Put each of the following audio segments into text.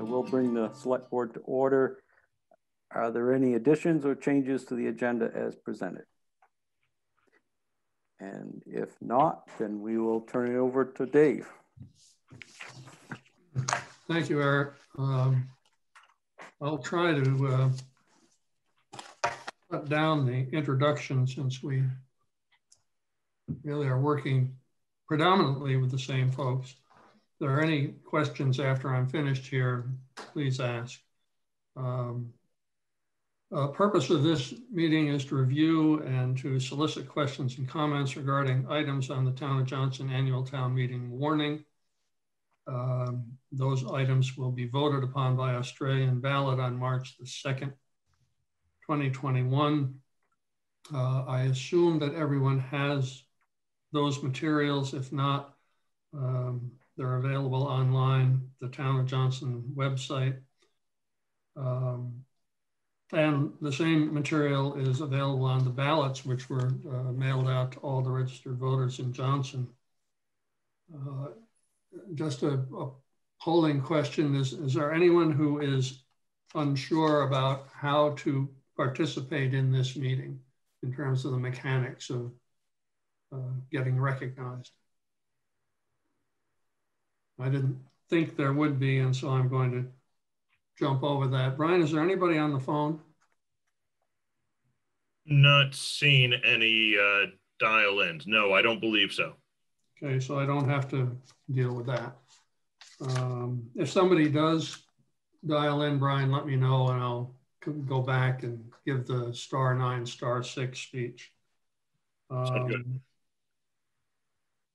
We'll bring the select board to order. Are there any additions or changes to the agenda as presented? And if not, then we will turn it over to Dave. Thank you, Eric. I'll try to cut down the introduction since we really are working predominantly with the same folks. If there are any questions after I'm finished here, please ask. The purpose of this meeting is to review and to solicit questions and comments regarding items on the Town of Johnson Annual Town Meeting warning. Those items will be voted upon by Australian ballot on March the 2nd, 2021. I assume that everyone has those materials. If not, they're available online, the Town of Johnson website. And the same material is available on the ballots, which were mailed out to all the registered voters in Johnson. Just a polling question, is there anyone who is unsure about how to participate in this meeting in terms of the mechanics of getting recognized? I didn't think there would be, and so I'm going to jump over that. Brian, is there anybody on the phone? Not seen any dial-ins. No, I don't believe so. Okay, so I don't have to deal with that. If somebody does dial in, Brian, let me know, and I'll go back and give the *9, *6 speech. Sounds good.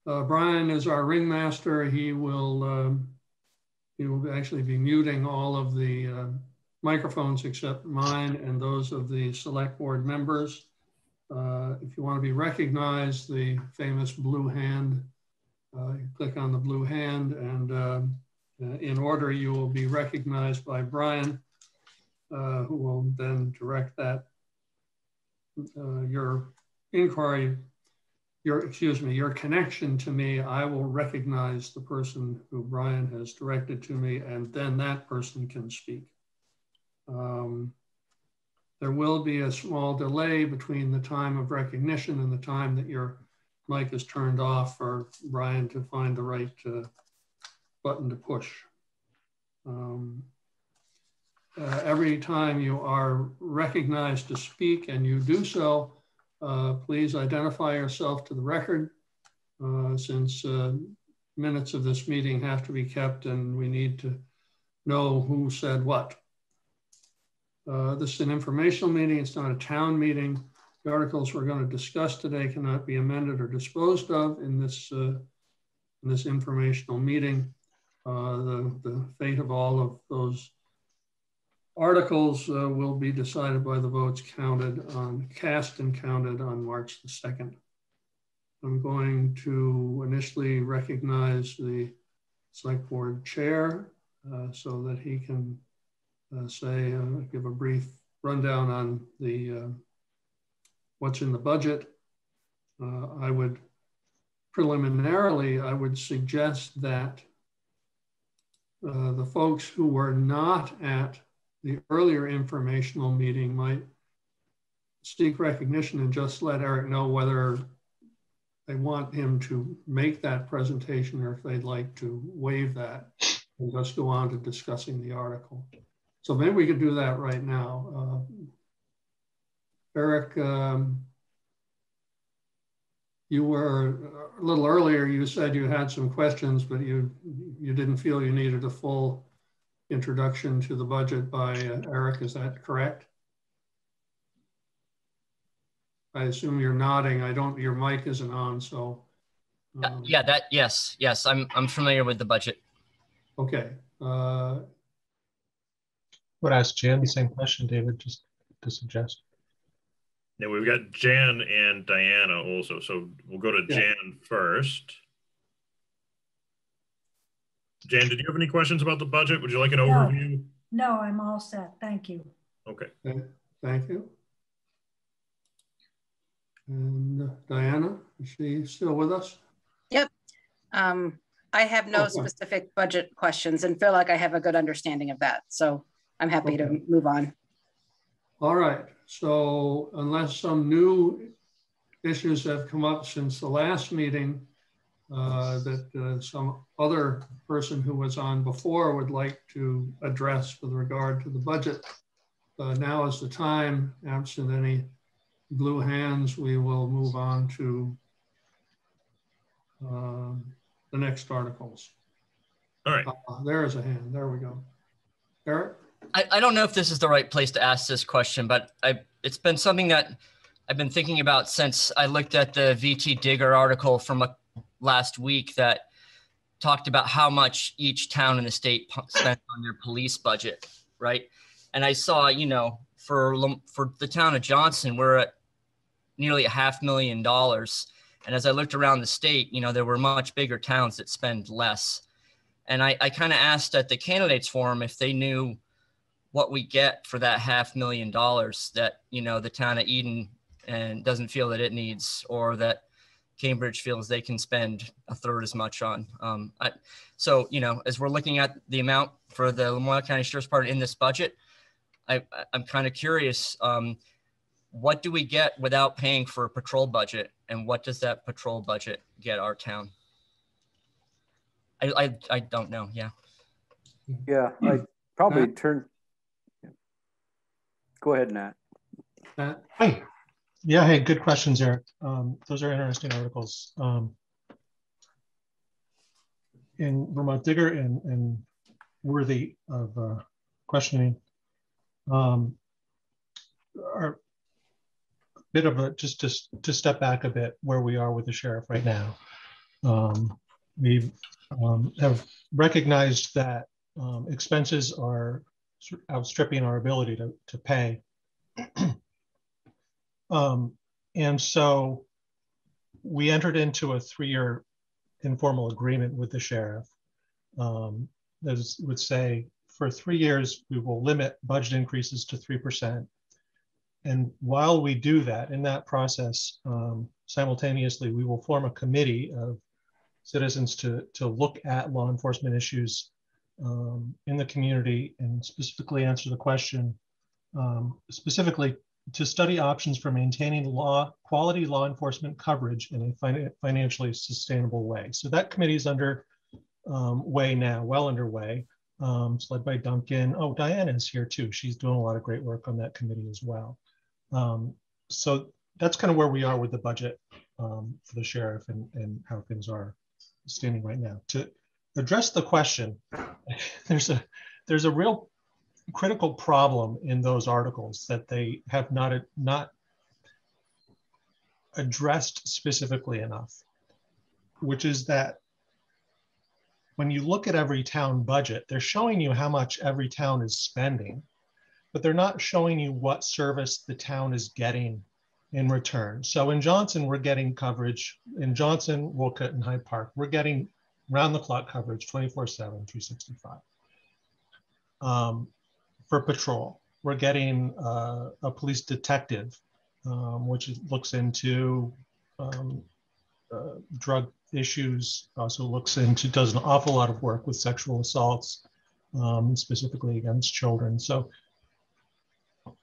Brian is our ringmaster. He will actually be muting all of the microphones except mine and those of the select board members. If you want to be recognized, the famous blue hand, you click on the blue hand, and in order you will be recognized by Brian, who will then direct that your inquiry. Your connection to me, I will recognize the person who Brian has directed to me, and then that person can speak. There will be a small delay between the time of recognition and the time that your mic is turned off for Brian to find the right button to push. every time you are recognized to speak and you do so, please identify yourself to the record, since minutes of this meeting have to be kept and we need to know who said what. This is an informational meeting, it's not a town meeting. The articles we're going to discuss today cannot be amended or disposed of in this informational meeting. The fate of all of those articles will be decided by the votes counted on, cast and counted on March the 2nd. I'm going to initially recognize the Select Board Chair so that he can give a brief rundown on the what's in the budget. I would suggest that the folks who were not at the earlier informational meeting might seek recognition and just let Eric know whether they want him to make that presentation or if they'd like to waive that and just go on to discussing the article. So maybe we could do that right now. Eric, you were a little earlier, you said you had some questions, but you didn't feel you needed a full introduction to the budget by Eric, is that correct? I assume you're nodding. I don't, your mic isn't on, so. Yeah, yes, I'm familiar with the budget. Okay. Would ask Jan the same question, David, just to suggest. Yeah, we've got Jan and Diana also, so we'll go to Jan first. Jan, did you have any questions about the budget? Would you like an overview? No, I'm all set. Thank you. Okay. Thank you. And Diana, is she still with us? Yep. I have no specific budget questions and feel like I have a good understanding of that, so I'm happy to move on. All right. So unless some new issues have come up since the last meeting that some other person who was on before would like to address with regard to the budget, now is the time. Absent any blue hands, we will move on to the next articles. All right. There is a hand. There we go. Eric? I don't know if this is the right place to ask this question, but it's been something that I've been thinking about since I looked at the VT Digger article from last week that talked about how much each town in the state spent on their police budget, right? And I saw, you know, for the town of Johnson, we're at nearly $500,000. And as I looked around the state, you know, there were much bigger towns that spend less. And I kind of asked at the candidates forum if they knew what we get for that $500,000 that, you know, the town of Eden and doesn't feel that it needs, or that Cambridge feels they can spend a third as much on. So, you know, as we're looking at the amount for the Lamoille County Sheriff's Department in this budget, I'm kind of curious, what do we get without paying for a patrol budget? And what does that patrol budget get our town? I don't know, yeah. Yeah, I probably turn. Go ahead, Nat. Hi. Yeah, hey, good questions, Eric. Those are interesting articles. In Vermont Digger and worthy of questioning. Are a bit of a, just to step back a bit where we are with the sheriff right now. We have recognized that expenses are outstripping our ability to pay. And so we entered into a 3-year informal agreement with the sheriff that would say for 3 years, we will limit budget increases to 3%. And while we do that, in that process, simultaneously, we will form a committee of citizens to look at law enforcement issues in the community and specifically answer the question, specifically to study options for maintaining quality law enforcement coverage in a financially sustainable way. So that committee is underway now, well underway. It's led by Duncan. Oh, Diana is here too. She's doing a lot of great work on that committee as well. So that's kind of where we are with the budget for the sheriff and how things are standing right now. To address the question, there's a real critical problem in those articles that they have not addressed specifically enough, which is that when you look at every town budget, they're showing you how much every town is spending, but they're not showing you what service the town is getting in return. So in Johnson, we're getting coverage. In Johnson, Wolcott, and Hyde Park, we're getting round the clock coverage 24/7, 365. For patrol, we're getting a police detective, which looks into drug issues, also does an awful lot of work with sexual assaults, specifically against children. So,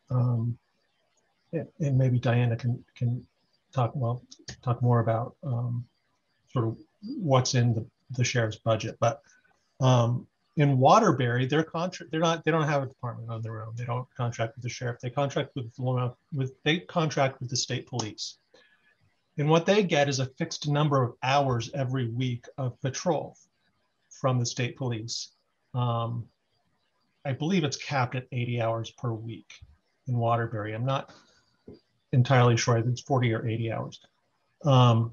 and maybe Diana can talk more about sort of what's in the sheriff's budget. But in Waterbury, they don't have a department on their own. They don't contract with the sheriff. They contract with the state police. And what they get is a fixed number of hours every week of patrol from the state police. I believe it's capped at 80 hours per week in Waterbury. I'm not entirely sure. I think it's 40 or 80 hours. And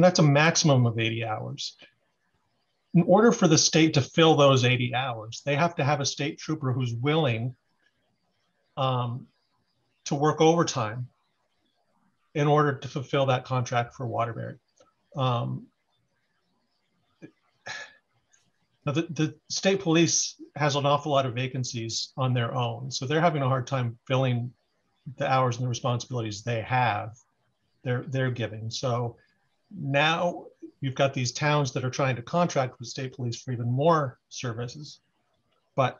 that's a maximum of 80 hours. In order for the state to fill those 80 hours, they have to have a state trooper who's willing to work overtime in order to fulfill that contract for Waterbury. Now the state police has an awful lot of vacancies on their own, so they're having a hard time filling the hours and the responsibilities they have, they're giving. So now you've got these towns that are trying to contract with state police for even more services, but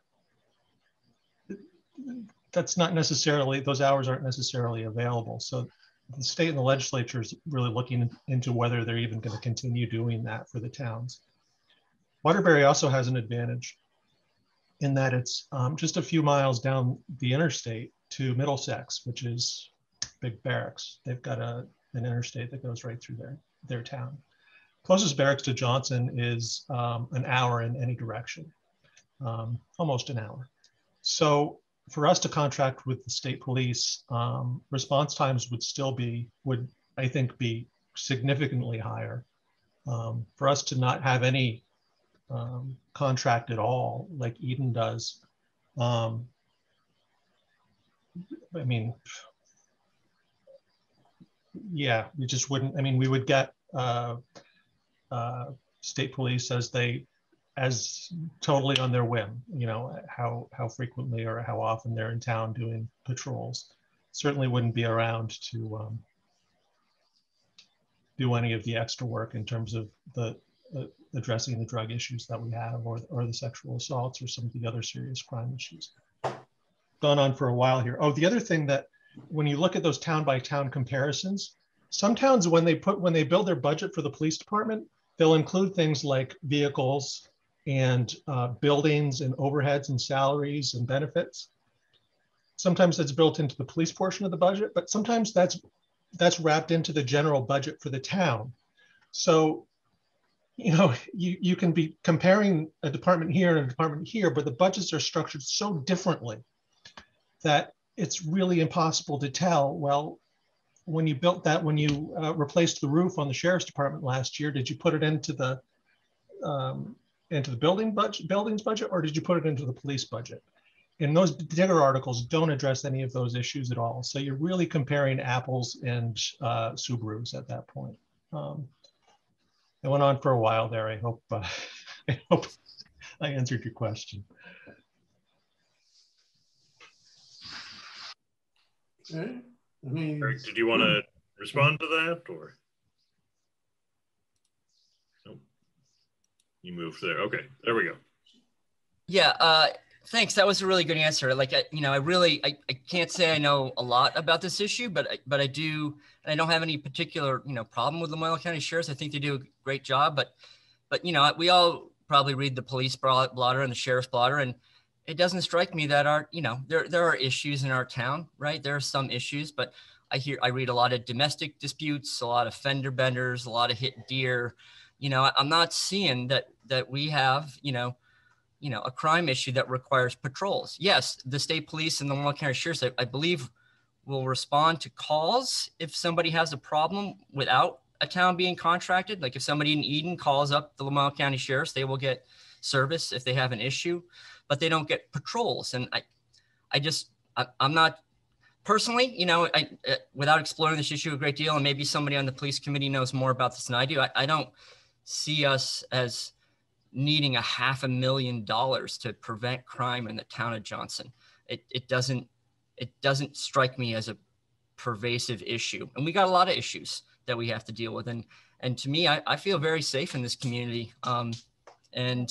that's not necessarily, those hours aren't necessarily available. So the state and the legislature is really looking into whether they're even going to continue doing that for the towns. Waterbury also has an advantage in that it's just a few miles down the interstate to Middlesex, which is Big Barracks. They've got an interstate that goes right through their town. Closest barracks to Johnson is an hour in any direction, almost an hour. So for us to contract with the state police, response times would I think be significantly higher. For us to not have any contract at all, like Eden does, I mean, yeah, we just wouldn't. I mean, we would get state police as totally on their whim, you know, how frequently or how often they're in town doing patrols. Certainly wouldn't be around to do any of the extra work in terms of addressing the drug issues that we have or the sexual assaults or some of the other serious crime issues. Gone on for a while here. Oh, the other thing that when you look at those town by town comparisons, some towns when they build their budget for the police department, they'll include things like vehicles and buildings and overheads and salaries and benefits. Sometimes that's built into the police portion of the budget, but sometimes that's wrapped into the general budget for the town. So, you know, you can be comparing a department here and a department here, but the budgets are structured so differently that it's really impossible to tell, well, when you built that, when you replaced the roof on the sheriff's department last year, did you put it into the buildings budget, or did you put it into the police budget? And those particular articles don't address any of those issues at all. So you're really comparing apples and Subarus at that point. It went on for a while there. I hope I answered your question. Okay. I mean, Eric, did you want to respond to that, or no? You moved there. Okay, there we go. Yeah, thanks. That was a really good answer. Like, I can't say I know a lot about this issue, but I do, and I don't have any particular problem with Lamoille County Sheriffs. I think they do a great job, but we all probably read the police blotter and the sheriff's blotter, and it doesn't strike me that our, you know, there are issues in our town, right? There are some issues, but I read a lot of domestic disputes, a lot of fender benders, a lot of hit deer. You know, I'm not seeing that we have, you know, a crime issue that requires patrols. Yes, the state police and the Lamoille County Sheriff's, I believe, will respond to calls if somebody has a problem without a town being contracted. Like if somebody in Eden calls up the Lamoille County Sheriff's, they will get service if they have an issue, but they don't get patrols. And I'm not personally, you know, without exploring this issue a great deal, and maybe somebody on the police committee knows more about this than I do, I don't see us as needing $500,000 to prevent crime in the town of Johnson. It doesn't strike me as a pervasive issue. And we got a lot of issues that we have to deal with. And to me, I feel very safe in this community. And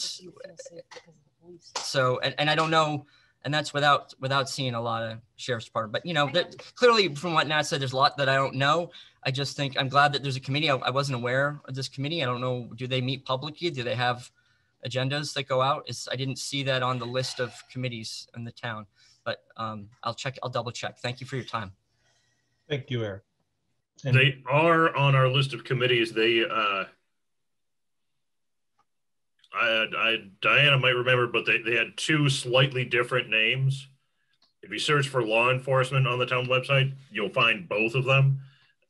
so, and I don't know, and that's without seeing a lot of sheriff's department, but you know, that clearly from what Nat said, there's a lot that I don't know. I just think I'm glad that there's a committee. I wasn't aware of this committee. I don't know, do they meet publicly? Do they have agendas that go out? I didn't see that on the list of committees in the town, but I'll double check. Thank you for your time. Thank you, Eric. And they are on our list of committees. They, Diana might remember, but they had two slightly different names. If you search for law enforcement on the town website, you'll find both of them.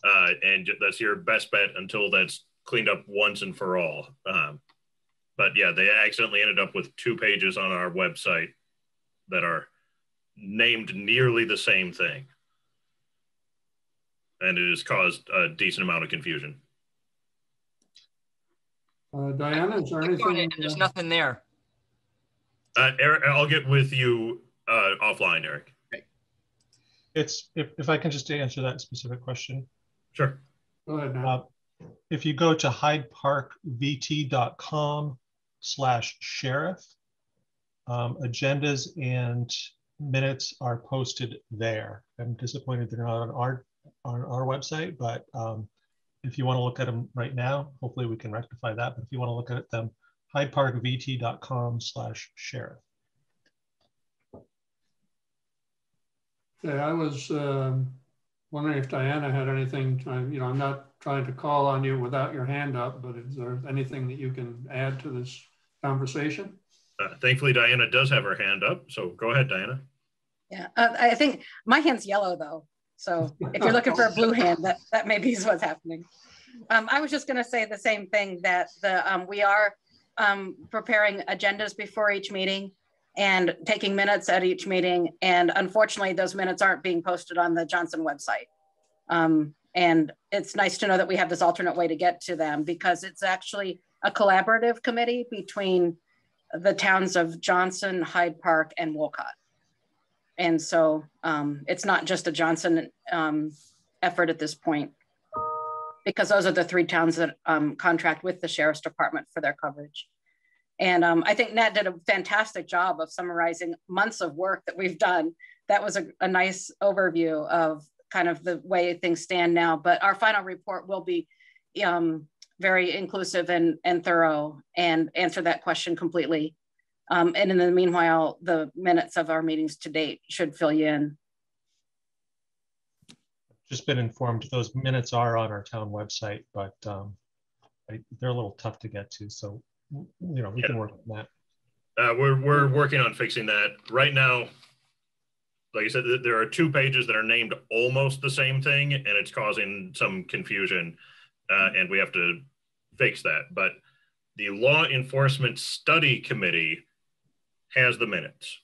And that's your best bet until that's cleaned up once and for all. But yeah, they accidentally ended up with two pages on our website that are named nearly the same thing. And it has caused a decent amount of confusion. Diana, is there anything? There's nothing there. Eric, I'll get with you offline, Eric. Okay. If I can just answer that specific question. Sure. Go ahead, if you go to hydeparkvt.com/sheriff, agendas and minutes are posted there. I'm disappointed they're not on our website, but if you want to look at them right now, hopefully we can rectify that. But if you want to look at them, hydeparkvt.com/sheriff. Okay, I was wondering if Diana had anything. You know, I'm not trying to call on you without your hand up, but is there anything that you can add to this conversation? Thankfully, Diana does have her hand up. So go ahead, Diana. Yeah, I think my hand's yellow though. So if you're looking for a blue hand, that may be what's happening. I was just gonna say the same thing, that we are preparing agendas before each meeting and taking minutes at each meeting. And unfortunately, those minutes aren't being posted on the Johnson website. And it's nice to know that we have this alternate way to get to them, because it's actually a collaborative committee between the towns of Johnson, Hyde Park, and Wolcott. And so it's not just a Johnson effort at this point, because those are the three towns that contract with the Sheriff's Department for their coverage. And I think Nat did a fantastic job of summarizing months of work that we've done. That was a nice overview of kind of the way things stand now, but our final report will be very inclusive and thorough and answer that question completely. And in the meanwhile, the minutes of our meetings to date should fill you in. Just been informed those minutes are on our town website, but they're a little tough to get to. So, you know, we can work on that. We're working on fixing that. Right now, like I said, there are two pages that are named almost the same thing, and it's causing some confusion, and we have to fix that. But the Law Enforcement Study Committee has the minutes.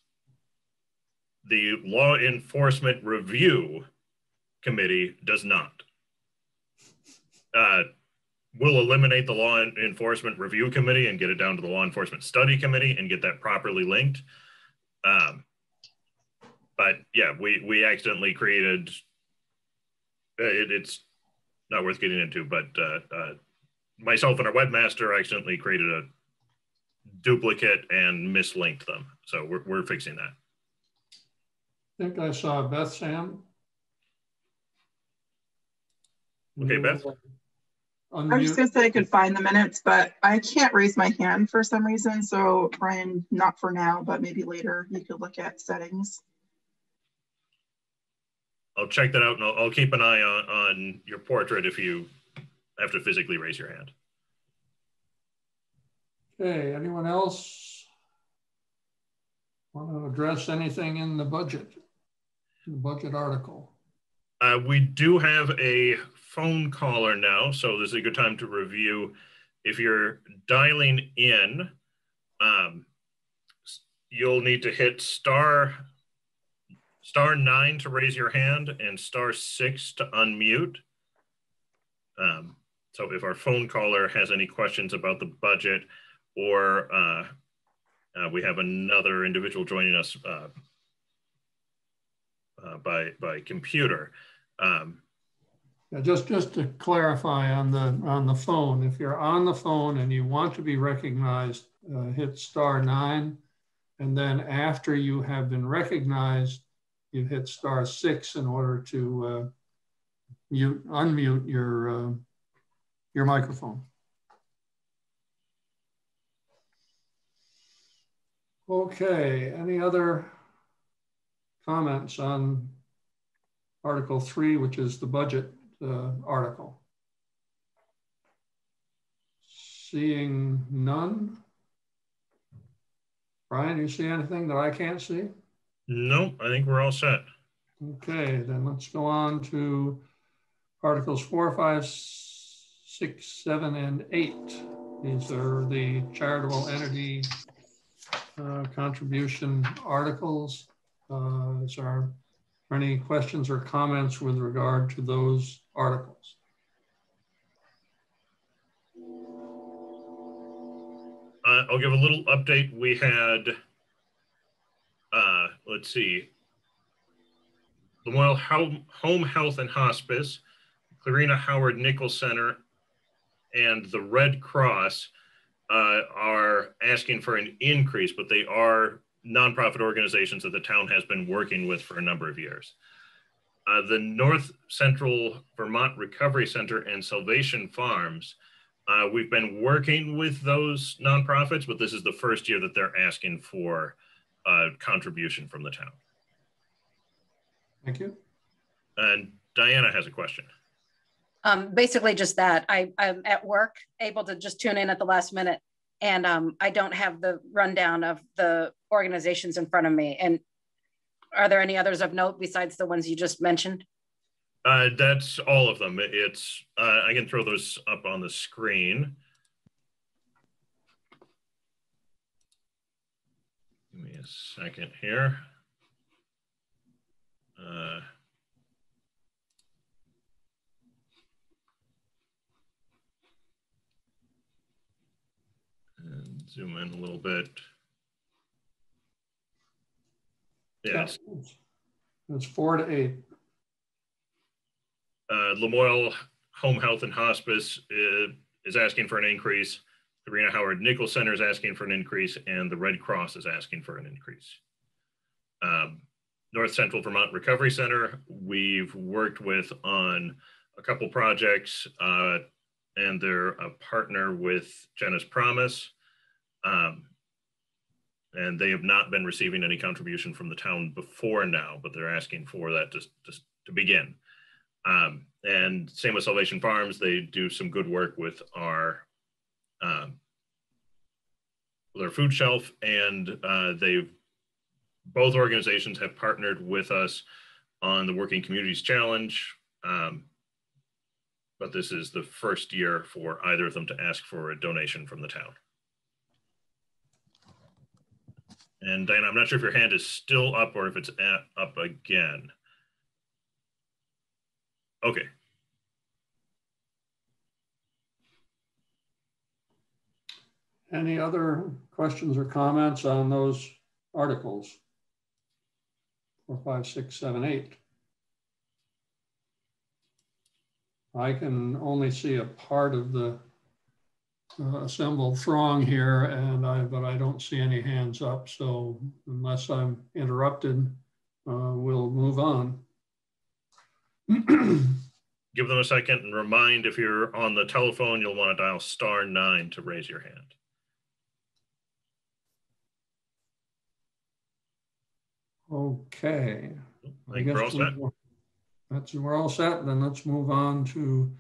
The Law Enforcement Review Committee does not. We'll eliminate the Law Enforcement Review Committee and get it down to the Law Enforcement Study Committee and get that properly linked. But yeah, we accidentally created, it's not worth getting into, but myself and our webmaster accidentally created a duplicate and mislinked them. So we're fixing that. I think I saw Beth's hand. Okay, Beth. unmute? I was just going to say I could find the minutes, but I can't raise my hand for some reason. So Brian, not for now, but maybe later you could look at settings. I'll check that out, and I'll keep an eye on your portrait if you have to physically raise your hand. Okay, anyone else want to address anything in the budget article? We do have a phone caller now, so this is a good time to review. If you're dialing in, you'll need to hit star 9 to raise your hand and star 6 to unmute. So if our phone caller has any questions about the budget, or we have another individual joining us by computer. Yeah, just to clarify on the phone, if you're on the phone and you want to be recognized, hit star 9, and then after you have been recognized, you hit star 6 in order to unmute your microphone. Okay, any other comments on Article 3, which is the budget article? Seeing none. Brian, you see anything that I can't see? No, I think we're all set. Okay, then let's go on to Articles 4, 5, 6, 7, and 8. These are the charitable entity contribution articles. Is there any questions or comments with regard to those articles? I'll give a little update. We had let's see, Lamoille Home Health and Hospice, Rena Howard Nichols Center, and the Red Cross are asking for an increase, but they are nonprofit organizations that the town has been working with for a number of years. The North Central Vermont Recovery Center and Salvation Farms, we've been working with those nonprofits, but this is the first year that they're asking for contribution from the town. Thank you. And Diana has a question. Basically just that. I'm at work, able to just tune in at the last minute, and I don't have the rundown of the organizations in front of me. And are there any others of note besides the ones you just mentioned? That's all of them. It's I can throw those up on the screen. Give me a second here. And zoom in a little bit. Yes. It's 4 to 8. Lamoille Home Health and Hospice is asking for an increase. The Rena Howard Nichols Center is asking for an increase, and the Red Cross is asking for an increase. North Central Vermont Recovery Center, we've worked with on a couple projects, and they're a partner with Jenna's Promise, and they have not been receiving any contribution from the town before now, but they're asking for that just to begin. And same with Salvation Farms, they do some good work with our their food shelf, and both organizations have partnered with us on the Working Communities Challenge, but this is the first year for either of them to ask for a donation from the town. And Diana, I'm not sure if your hand is still up or if it's up again. Okay. Any other questions or comments on those articles? 4, 5, 6, 7, 8. I can only see a part of the assembled throng here, and but I don't see any hands up. So unless I'm interrupted, we'll move on. give them a second and remind, if you're on the telephone, you'll want to dial *9 to raise your hand. Okay. I think we're all set. We're all set. Then let's move on to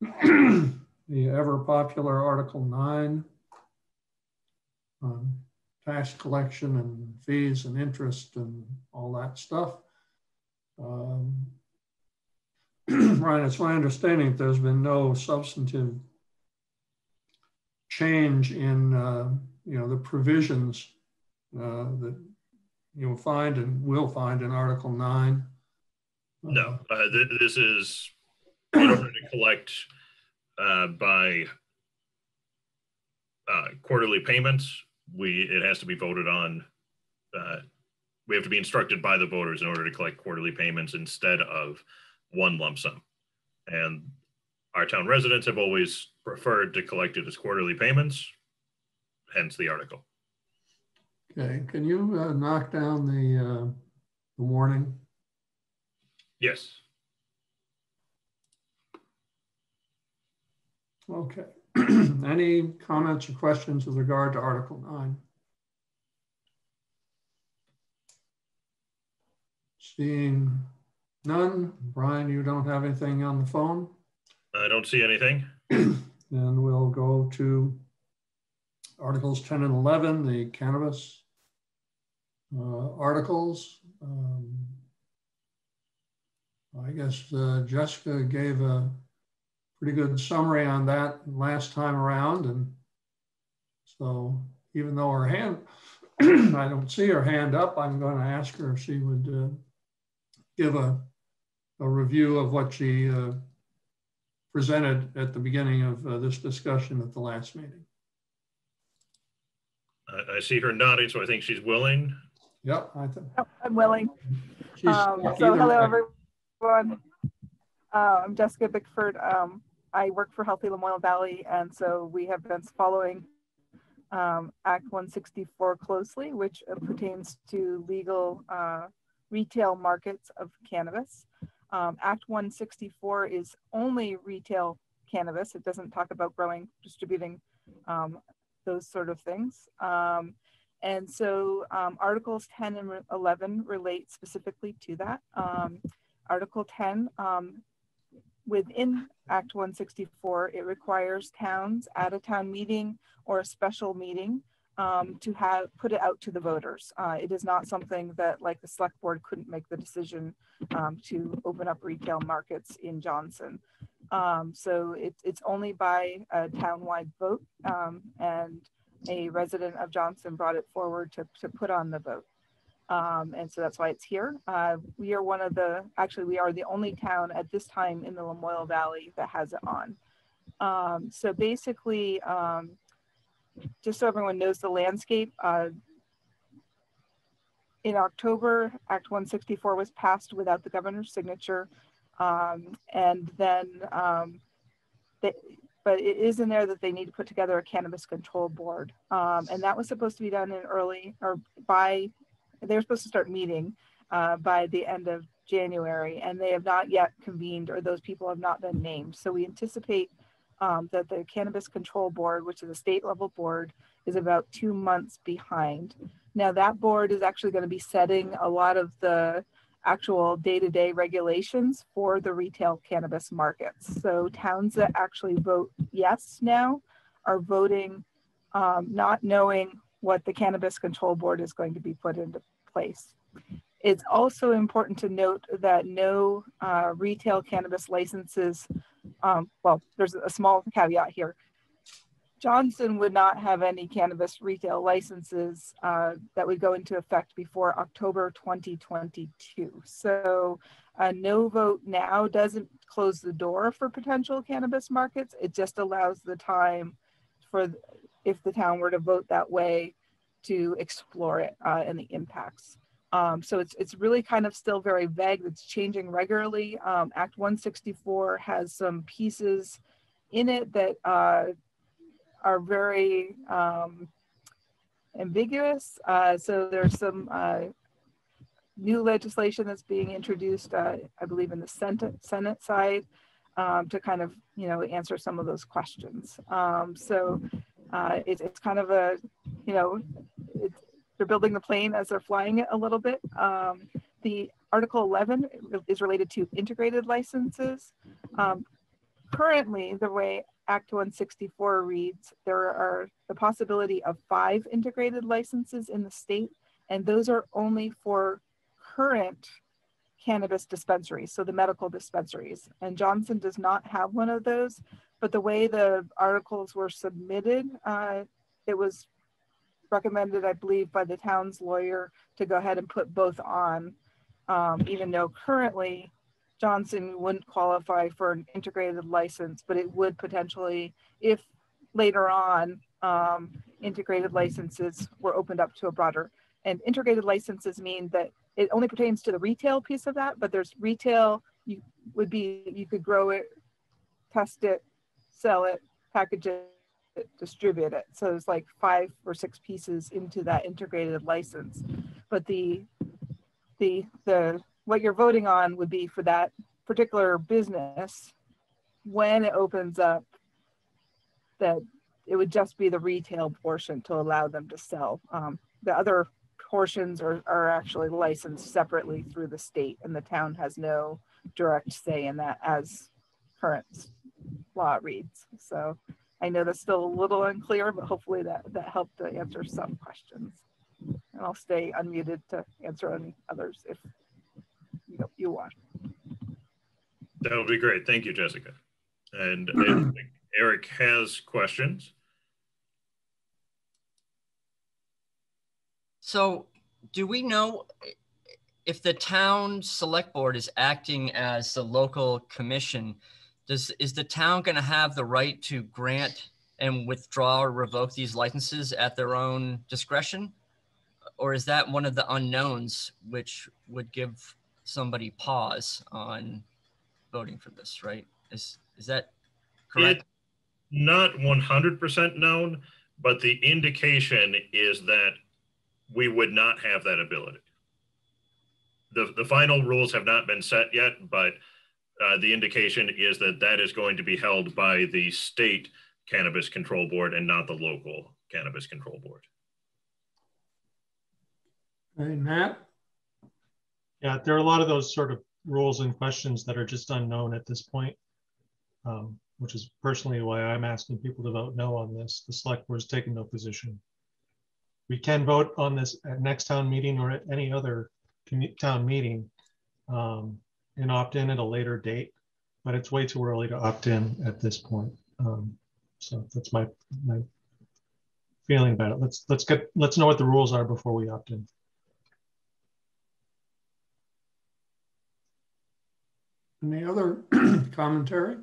the ever popular Article 9 on tax collection and fees and interest and all that stuff. Ryan, it's my understanding that there's been no substantive change in the provisions that you'll find and will find in Article 9. No, this is in order to collect by quarterly payments. It has to be voted on. We have to be instructed by the voters in order to collect quarterly payments instead of one lump sum. And our town residents have always preferred to collect it as quarterly payments, hence the article. Okay, can you knock down the warning? Yes. Okay. Any comments or questions with regard to Article 9? Seeing none. Brian, you don't have anything on the phone? I don't see anything. Then we'll go to Articles 10 and 11, the cannabis articles. I guess Jessica gave a pretty good summary on that last time around. And so even though her hand, I don't see her hand up, I'm going to ask her if she would give a review of what she presented at the beginning of this discussion at the last meeting. I see her nodding, so I think she's willing. Yep, I'm willing. So hello, everyone. I'm Jessica Bickford. I work for Healthy Lamoille Valley, and so we have been following Act 164 closely, which pertains to legal retail markets of cannabis. Act 164 is only retail cannabis. It doesn't talk about growing, distributing, those sort of things. And so Articles 10 and 11 relate specifically to that. Article 10, within Act 164, it requires towns at a town meeting or a special meeting to have put it out to the voters. It is not something that, like, the select board couldn't make the decision to open up retail markets in Johnson. So it's only by a town-wide vote, and a resident of Johnson brought it forward to put on the vote. And so that's why it's here. We are one of the, actually we are the only town at this time in the Lamoille Valley that has it on. So basically, just so everyone knows the landscape, in October, Act 164 was passed without the governor's signature. And then, but it is in there that they need to put together a cannabis control board. And that was supposed to be done in early, or by, they were supposed to start meeting by the end of January, and they have not yet convened, or those people have not been named. So we anticipate that the Cannabis Control Board, which is a state level board, is about 2 months behind. Now that board is actually going to be setting a lot of the actual day-to-day regulations for the retail cannabis markets. So towns that actually vote yes now are voting not knowing what the Cannabis Control Board is going to be put into place. It's also important to note that no retail cannabis licenses, well, there's a small caveat here. Johnson would not have any cannabis retail licenses that would go into effect before October 2022. So a no vote now doesn't close the door for potential cannabis markets. It just allows the time for, if the town were to vote that way, to explore it and the impacts. So it's really kind of still very vague. It's changing regularly. Act 164 has some pieces in it that are very ambiguous. So there's some new legislation that's being introduced, I believe in the Senate side, to kind of, answer some of those questions. So it's kind of a, they're building the plane as they're flying it a little bit. The Article 11 is related to integrated licenses. Currently, the way Act 164 reads, there are the possibility of 5 integrated licenses in the state, and those are only for current cannabis dispensaries, so the medical dispensaries. And Johnson does not have one of those, but the way the articles were submitted, it was recommended, I believe, by the town's lawyer to go ahead and put both on, even though currently Johnson wouldn't qualify for an integrated license, but it would potentially, if later on integrated licenses were opened up to a broader, and integrated licenses mean that it only pertains to the retail piece of that, but there's retail, you could grow it, test it, sell it, package it, distribute it. So there's like 5 or 6 pieces into that integrated license. But the what you're voting on would be for that particular business, when it opens up, that it would just be the retail portion to allow them to sell. The other portions are actually licensed separately through the state, and the town has no direct say in that as current law reads. So I know that's still a little unclear, but hopefully that helped to answer some questions. And I'll stay unmuted to answer any others if you want. That would be great. Thank you, Jessica. And I think Eric has questions. So do we know if the town select board is acting as the local commission? Is the town going to have the right to grant and withdraw or revoke these licenses at their own discretion? Or is that one of the unknowns which would give somebody pause on voting for this, right? Is that correct? It's not 100% known, but the indication is that we would not have that ability. The final rules have not been set yet, but the indication is that that is going to be held by the state Cannabis Control Board and not the local Cannabis Control Board. All right, Matt? Yeah, there are a lot of those sort of rules and questions that are just unknown at this point, which is personally why I'm asking people to vote no on this. The select board is taking no position. We can vote on this at next town meeting or at any other town meeting. And opt in at a later date, but it's way too early to opt in at this point. So that's my feeling about it. Let's know what the rules are before we opt in. Any other commentary?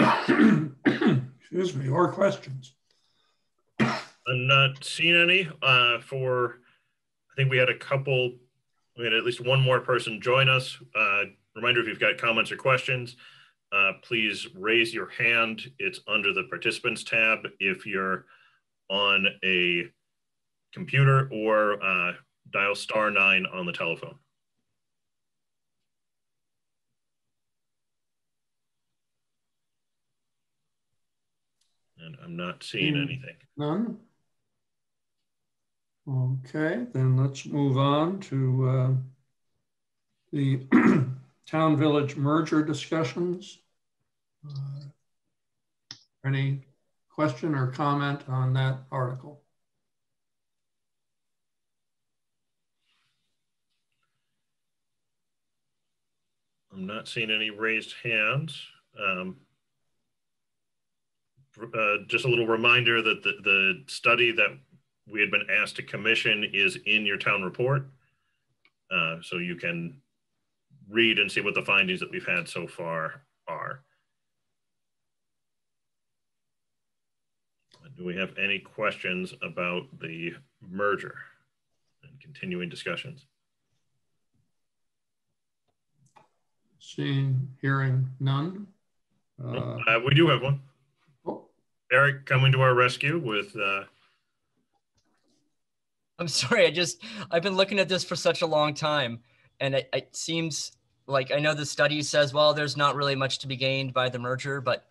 Excuse me, or questions? I'm not seeing any. I think we had a couple. We had at least one more person join us. Reminder, if you've got comments or questions, please raise your hand. It's under the participants tab if you're on a computer, or dial *9 on the telephone. And I'm not seeing anything. None? Okay, then let's move on to the town-village merger discussions. Any question or comment on that article? I'm not seeing any raised hands. Just a little reminder that the study that we had been asked to commission is in your town report. So you can read and see what the findings that we've had so far are. Do we have any questions about the merger and continuing discussions? Seeing, hearing none. We do have one. Oh. Eric coming to our rescue with I'm sorry, I've been looking at this for such a long time, and it seems Like, I know the study says, well, there's not really much to be gained by the merger, but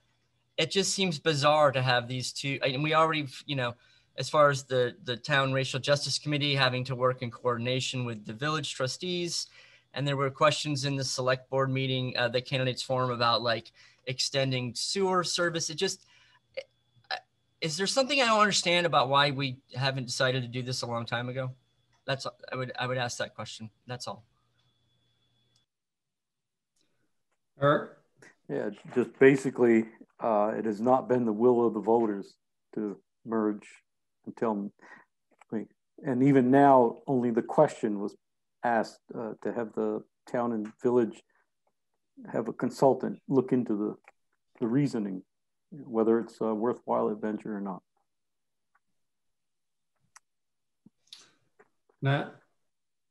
it just seems bizarre to have these two. And we already, you know, as far as the town racial justice committee having to work in coordination with the village trustees, and there were questions in the select board meeting, the candidates forum, about like extending sewer service. It just, is there something I don't understand about why we haven't decided to do this a long time ago? That's, I would ask that question. That's all. Eric? Yeah, just basically, it has not been the will of the voters to merge until, and even now, only the question was asked to have the town and village have a consultant look into the reasoning, whether it's a worthwhile adventure or not. Nat?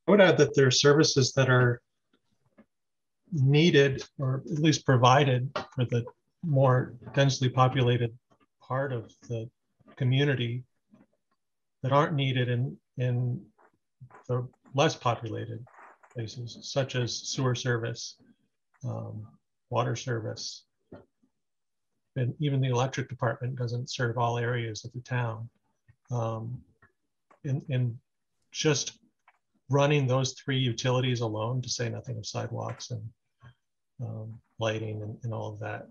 I would add that there are services that are needed, or at least provided, for the more densely populated part of the community that aren't needed in the less populated places, such as sewer service, water service. And even the electric department doesn't serve all areas of the town. In just running those three utilities alone, to say nothing of sidewalks and lighting and all of that,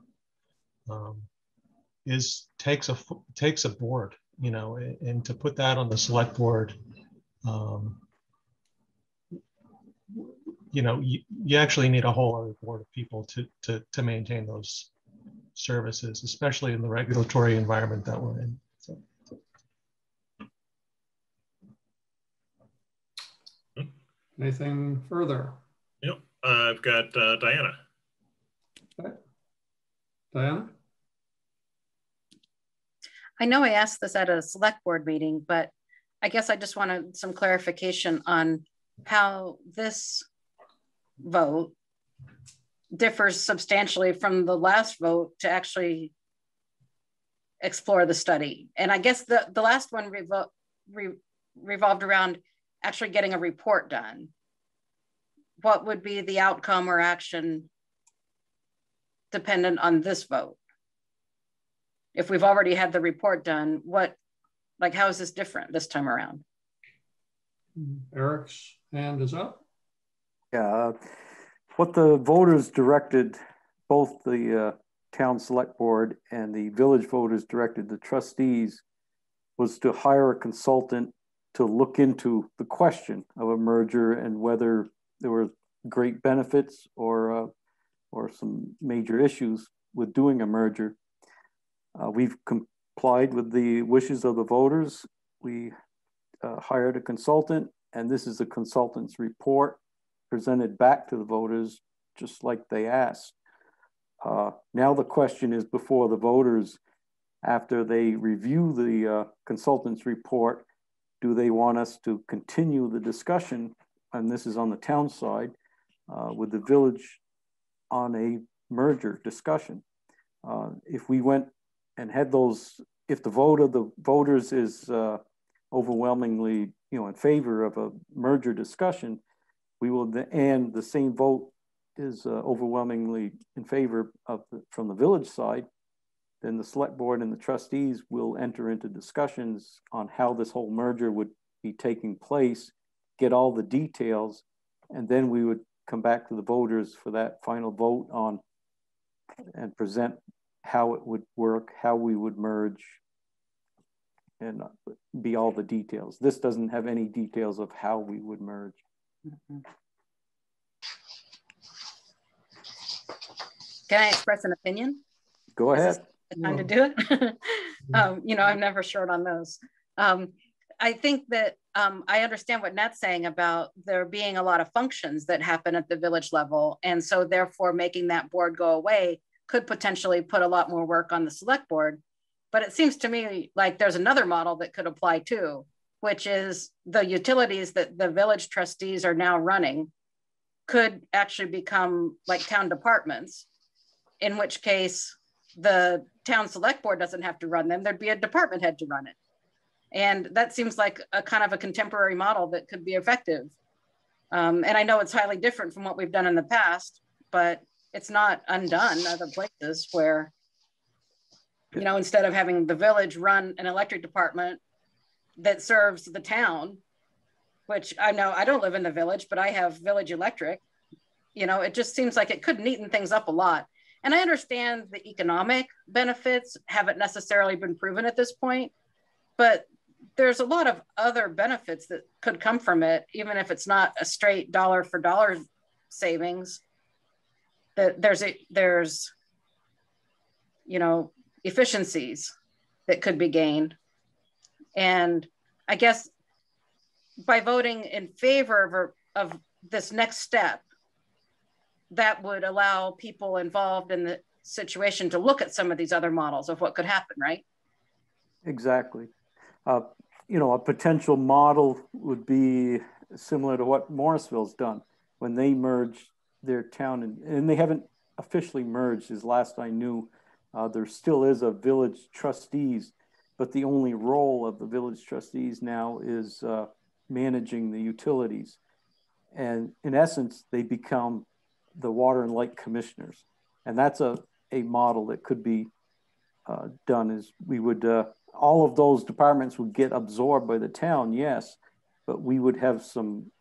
takes a board, you know, and to put that on the select board, you know, you actually need a whole other board of people to maintain those services, especially in the regulatory environment that we're in. So. Anything further? Yep, I've got Diana. Okay. Diana? I know I asked this at a select board meeting, but I guess I just wanted some clarification on how this vote differs substantially from the last vote to actually explore the study. And I guess the last one revolved around actually getting a report done. What would be the outcome or action dependent on this vote? If we've already had the report done, what, like, how is this different this time around? Eric's hand is up. Yeah, what the voters directed, both the town select board and the village voters directed the trustees, was to hire a consultant to look into the question of a merger and whether there were great benefits or some major issues with doing a merger. We've complied with the wishes of the voters. We hired a consultant, and this is the consultant's report presented back to the voters, just like they asked. Now the question is before the voters, after they review the consultant's report, do they want us to continue the discussion, and this is on the town side, with the village on a merger discussion? If we went and had those, if the vote of the voters is overwhelmingly, you know, in favor of a merger discussion, we will, and the same vote is overwhelmingly in favor of from the village side, then the select board and the trustees will enter into discussions on how this whole merger would be taking place, get all the details, and then we would come back to the voters for that final vote on and present how it would work, how we would merge, and be all the details. This doesn't have any details of how we would merge. Mm-hmm. Can I express an opinion? Go ahead. Is this the time to do it? You know, I'm never short on those. I think that I understand what Nat's saying about there being a lot of functions that happen at the village level. And so therefore making that board go away could potentially put a lot more work on the select board. But it seems to me like there's another model that could apply too, which is the utilities that the village trustees are now running could actually become like town departments, in which case the town select board doesn't have to run them. There'd be a department head to run it. And that seems like a kind of a contemporary model that could be effective. And I know it's highly different from what we've done in the past, but it's not undone other places where, you know, instead of having the village run an electric department that serves the town, which I know I don't live in the village, but I have village electric, you know, it just seems like it could neaten things up a lot. And I understand the economic benefits haven't necessarily been proven at this point, but there's a lot of other benefits that could come from it, even if it's not a straight dollar for dollar savings. That there's, you know, efficiencies that could be gained. And I guess by voting in favor of this next step, that would allow people involved in the situation to look at some of these other models of what could happen, right? Exactly. You know, a potential model would be similar to what Morrisville's done when they merged their town, and they haven't officially merged, as last I knew. There still is a village trustees, but the only role of the village trustees now is managing the utilities. And in essence, they become the water and light commissioners. And that's a model that could be done, is we would, all of those departments would get absorbed by the town, yes, but we would have some,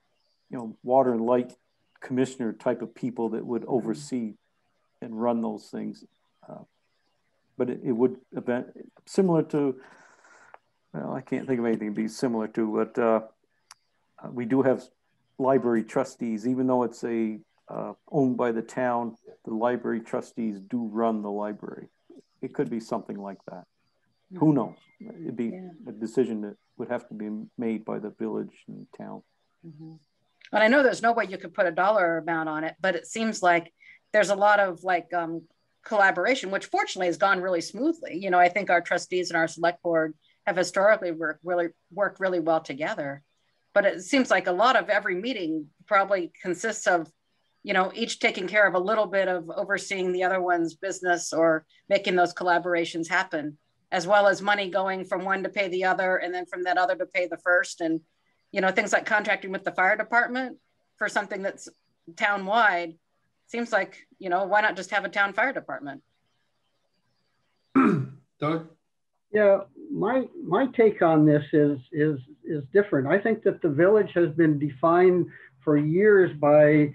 you know, water and light commissioner type of people that would oversee and run those things. But it would event similar to, well, I can't think of anything to be similar to, but we do have library trustees, even though it's a owned by the town, the library trustees do run the library. It could be something like that. Who knows? It'd be a decision that would have to be made by the village and the town. Mm-hmm. And I know there's no way you could put a dollar amount on it, but it seems like there's a lot of like collaboration, which fortunately has gone really smoothly. You know, I think our trustees and our select board have historically worked really well together. But it seems like a lot of every meeting probably consists of, you know, each taking care of a little bit of overseeing the other one's business or making those collaborations happen, as well as money going from one to pay the other, and then from that other to pay the first. And, you know, things like contracting with the fire department for something that's town-wide seems like, you know, why not just have a town fire department? Doug? Yeah, my take on this is different. I think that the village has been defined for years by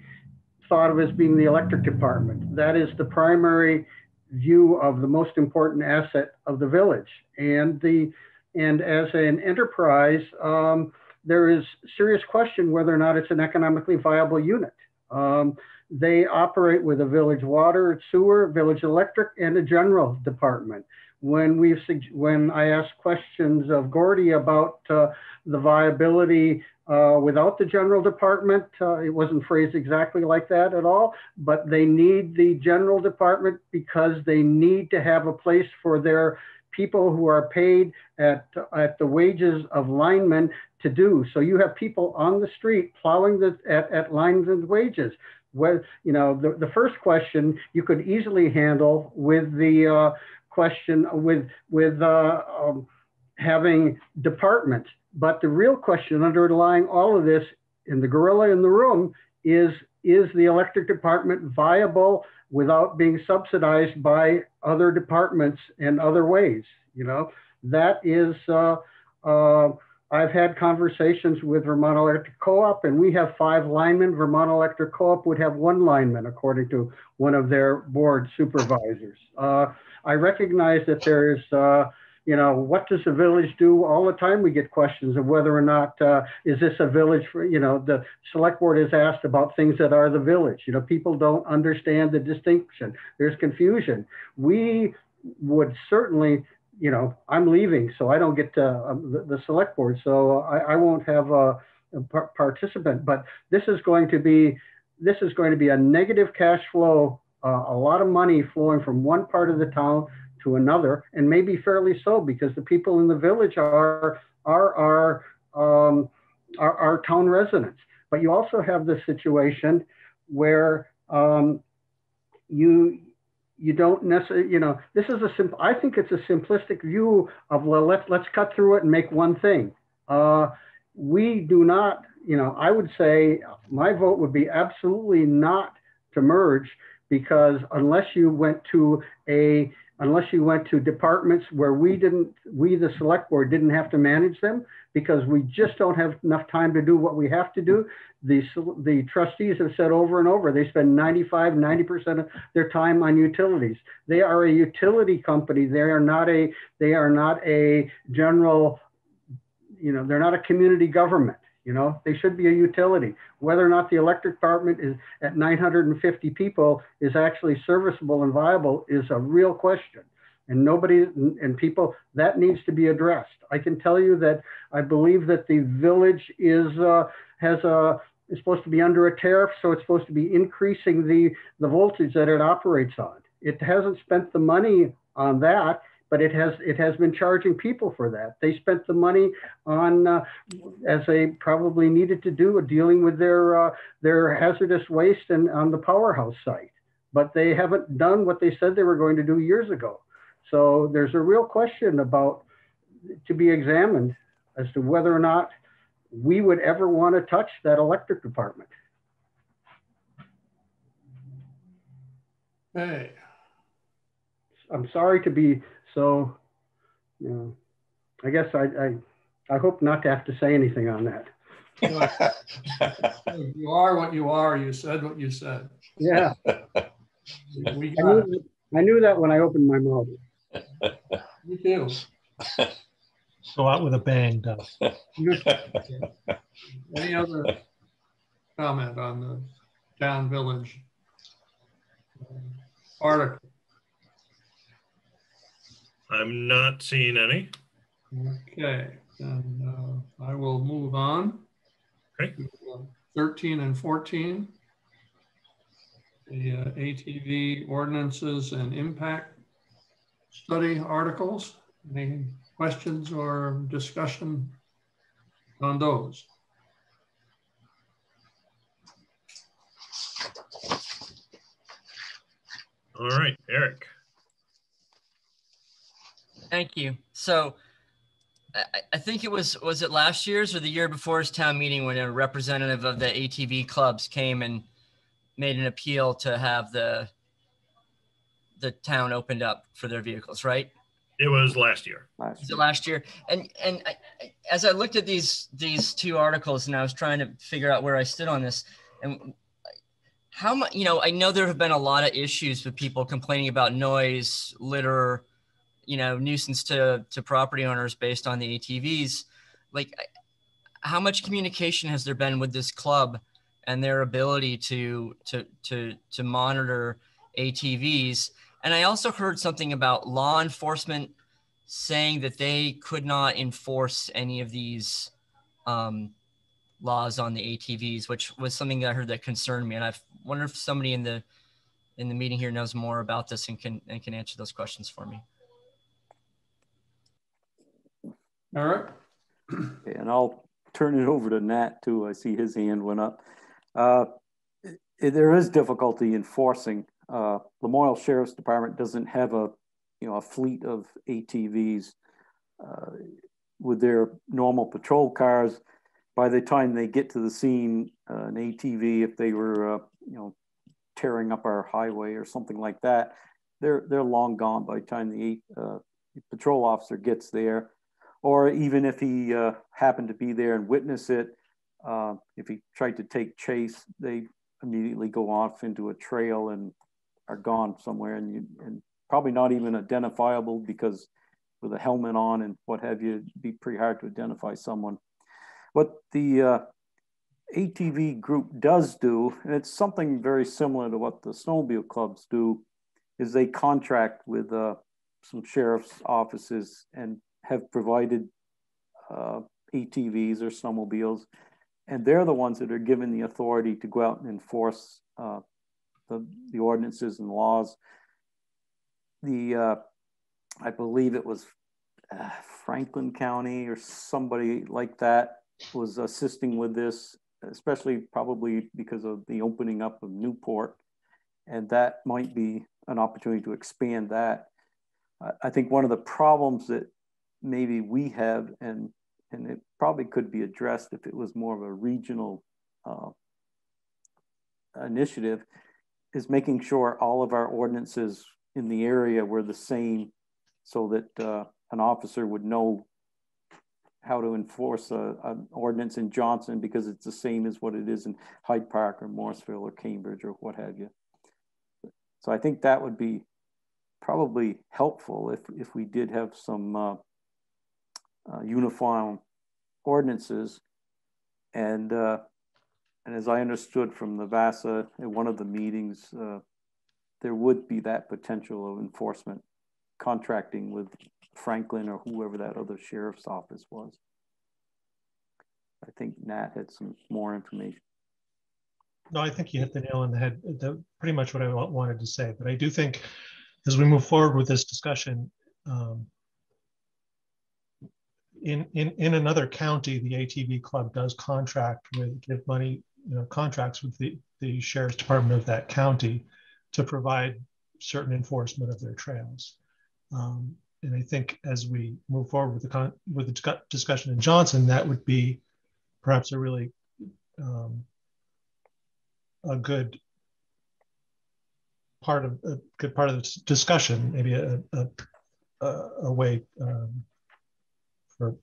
thought of as being the electric department. That is the primary view of the most important asset of the village, and as an enterprise, there is serious question whether or not it's an economically viable unit. They operate with a village water, sewer, village electric, and a general department. When I asked questions of Gordy about the viability without the general department, it wasn't phrased exactly like that at all, but they need the general department because they need to have a place for their people who are paid at the wages of linemen to do. So you have people on the street plowing at linemen's wages. Well, you know, the first question you could easily handle with the question with having departments. But the real question underlying all of this, and the gorilla in the room, is the electric department viable without being subsidized by other departments in other ways? You know, that is, I've had conversations with Vermont Electric Co-op, and we have 5 linemen. Vermont Electric Co-op would have 1 lineman, according to one of their board supervisors. I recognize that there is, you know, what does the village do? All the time we get questions of whether or not, is this a village for, you know, the select board is asked about things that are the village. You know, people don't understand the distinction. There's confusion. We would certainly, you know, I'm leaving, so I don't get to the select board, so I won't have a participant. But this is going to be a negative cash flow, a lot of money flowing from one part of the town to another, and maybe fairly so, because the people in the village are town residents. But you also have this situation where you don't necessarily, you know, this is I think it's a simplistic view of, well, let's cut through it and make one thing. We do not, you know, I would say my vote would be absolutely not to merge, because unless you went to departments where the select board didn't have to manage them, because we just don't have enough time to do what we have to do. The trustees have said over and over, they spend 90% of their time on utilities. They are a utility company. They are not a general, they're not a community government. They should be a utility. Whether or not the electric department is at 950 people is actually serviceable and viable is a real question. And that needs to be addressed. I can tell you that I believe that the village is supposed to be under a tariff, so it's supposed to be increasing the voltage that it operates on. It hasn't spent the money on that, but it has been charging people for that. They spent the money on, as they probably needed to do, dealing with their hazardous waste and on the powerhouse site. But they haven't done what they said they were going to do years ago. So there's a real question to be examined as to whether or not we would ever want to touch that electric department. Hey, I'm sorry to be. So, I guess I hope not to have to say anything on that. You are what you are. You said what you said. Yeah. I knew that when I opened my mouth. You too. Go out with a bang, Doug. Any other comment on the town village article? I'm not seeing any. Okay, then I will move on. Okay. To, 13 and 14, the ATV ordinances and impact study articles. Any questions or discussion on those? All right, Eric. Thank you. So I think it was it last year's or the year before's town meeting when a representative of the ATV clubs came and made an appeal to have the town opened up for their vehicles, right? It was last year. Was it last year? And I, as I looked at these two articles and I was trying to figure out where I stood on this, and how much, I know there have been a lot of issues with people complaining about noise, litter, nuisance to property owners based on the ATVs. Like, how much communication has there been with this club and their ability to monitor ATVs? And I also heard something about law enforcement saying that they could not enforce any of these laws on the ATVs, which was something that I heard that concerned me. And I wonder if somebody in the meeting here knows more about this and can answer those questions for me. All right. Okay, and I'll turn it over to Nat too. I see his hand went up. There is difficulty enforcing. Lamoille Sheriff's Department doesn't have a fleet of ATVs with their normal patrol cars. By the time they get to the scene, an ATV, if they were tearing up our highway or something like that, they're long gone by the time the patrol officer gets there. Or even if he happened to be there and witness it, if he tried to take chase, they immediately go off into a trail and are gone somewhere, and probably not even identifiable, because with a helmet on and what have you, it'd be pretty hard to identify someone. What the ATV group does do, and it's something very similar to what the snowmobile clubs do, is they contract with some sheriff's offices and have provided ATVs or snowmobiles, and they're the ones that are given the authority to go out and enforce the ordinances and laws. I believe it was Franklin County or somebody like that was assisting with this, especially probably because of the opening up of Newport, and that might be an opportunity to expand that. I think one of the problems that maybe we have, and it probably could be addressed if it was more of a regional initiative, is making sure all of our ordinances in the area were the same so that an officer would know how to enforce an ordinance in Johnson because it's the same as what it is in Hyde Park or Morrisville or Cambridge or what have you. So I think that would be probably helpful if we did have some uniform ordinances. And as I understood from the VASA at one of the meetings, there would be that potential of enforcement contracting with Franklin or whoever that other sheriff's office was. I think Nat had some more information. No, I think you hit the nail on the head. That's pretty much what I wanted to say, but I do think as we move forward with this discussion, in another county, the ATV club does contract with, give money, you know, contracts with the sheriff's department of that county to provide certain enforcement of their trails. And I think as we move forward with the discussion in Johnson, that would be perhaps a really a good part of the discussion, maybe a way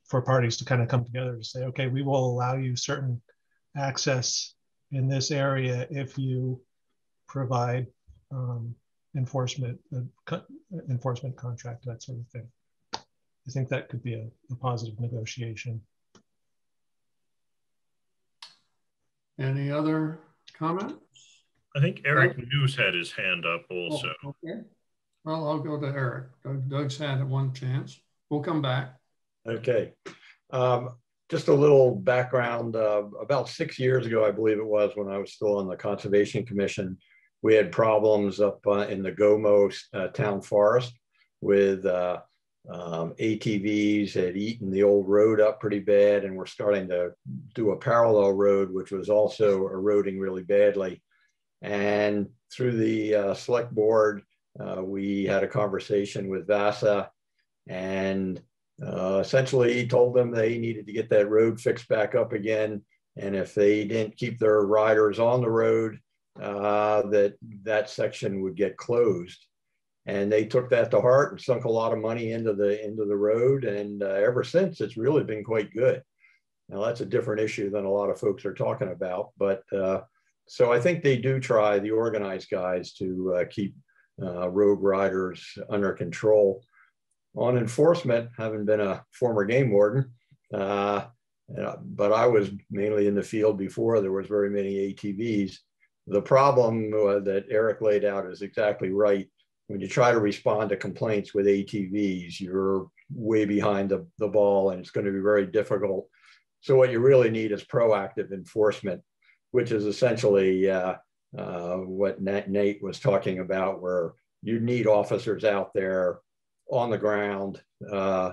for parties to kind of come together to say, okay, we will allow you certain access in this area if you provide enforcement, enforcement contract, that sort of thing. I think that could be a positive negotiation. Any other comments? I think Eric News had his hand up also. Oh, okay. Well, I'll go to Eric. Doug's had one chance. We'll come back. Okay. Just a little background. About 6 years ago, I believe it was, when I was still on the Conservation Commission, we had problems up in the Gomo town forest with ATVs had eaten the old road up pretty bad, and we're starting to do a parallel road, which was also eroding really badly. And through the select board, we had a conversation with VASA, and essentially he told them they needed to get that road fixed back up again. And if they didn't keep their riders on the road, that section would get closed. And they took that to heart and sunk a lot of money into the road. And ever since, it's really been quite good. Now that's a different issue than a lot of folks are talking about, but so I think they do try, the organized guys, to keep road riders under control. On enforcement, having been a former game warden, but I was mainly in the field before there was very many ATVs. The problem that Eric laid out is exactly right. When you try to respond to complaints with ATVs, you're way behind the ball, and it's going to be very difficult. So what you really need is proactive enforcement, which is essentially what Nate was talking about, where you need officers out there on the ground, you